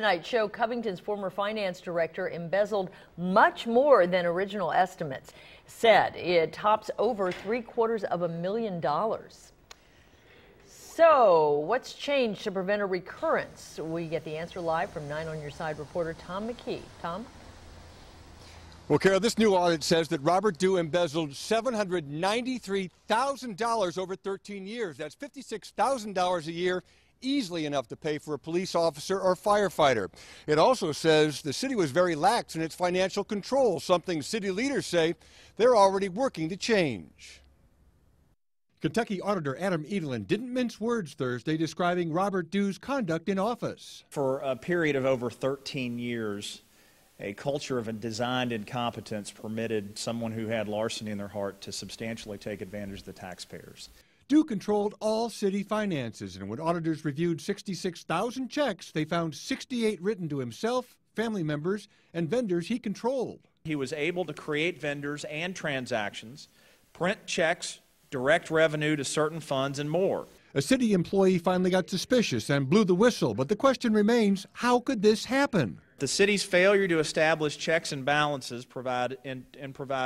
Tonight show Covington's former finance director embezzled much more than original estimates. Said it tops over $750,000. So what's changed to prevent a recurrence? We get the answer live from 9 on Your Side reporter Tom McKee. Tom? Well, Kara, this new audit says that Robert Dew embezzled $793,000 over 13 years. That's $56,000 a year. Easily enough to pay for a police officer or firefighter. It also says the city was very lax in its financial control, something city leaders say they're already working to change. Kentucky Auditor Adam Edelen didn't mince words Thursday describing Robert Dew's conduct in office. For a period of over 13 years, a culture of designed incompetence permitted someone who had larceny in their heart to substantially take advantage of the taxpayers. Dew controlled all city finances, and when auditors reviewed 66,000 checks, they found 68 written to himself, family members, and vendors he controlled. He was able to create vendors and transactions, print checks, direct revenue to certain funds, and more. A city employee finally got suspicious and blew the whistle, but the question remains, how could this happen? The city's failure to establish checks and balances provide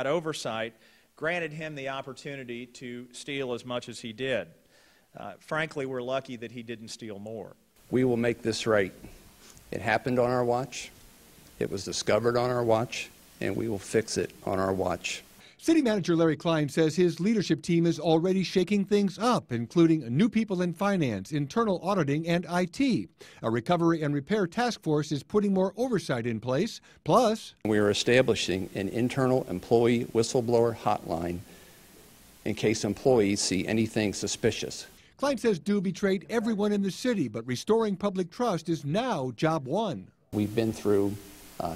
oversight granted him the opportunity to steal as much as he did. Frankly, we're lucky that he didn't steal more. We will make this right. It happened on our watch, it was discovered on our watch, and we will fix it on our watch. City Manager Larry Klein says his leadership team is already shaking things up, including new people in finance, internal auditing, and IT. A recovery and repair task force is putting more oversight in place. Plus, we are establishing an internal employee whistleblower hotline in case employees see anything suspicious. Klein says Dew betrayed everyone in the city, but restoring public trust is now job one. We've been through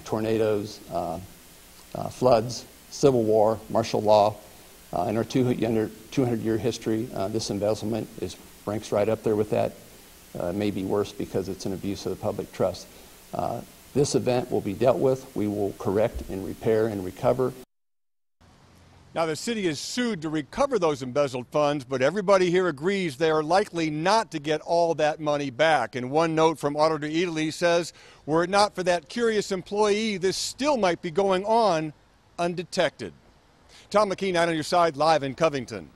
tornadoes, floods, Civil War, martial law. In our 200-year history, this embezzlement ranks right up there with that. May be worse because it's an abuse of the public trust. This event will be dealt with. We will correct and repair and recover. Now, the city is sued to recover those embezzled funds, but everybody here agrees they are likely not to get all that money back. And one note from Auditor Edelen says, were it not for that curious employee, this still might be going on undetected. Tom McKee, 9 on Your Side, live in Covington.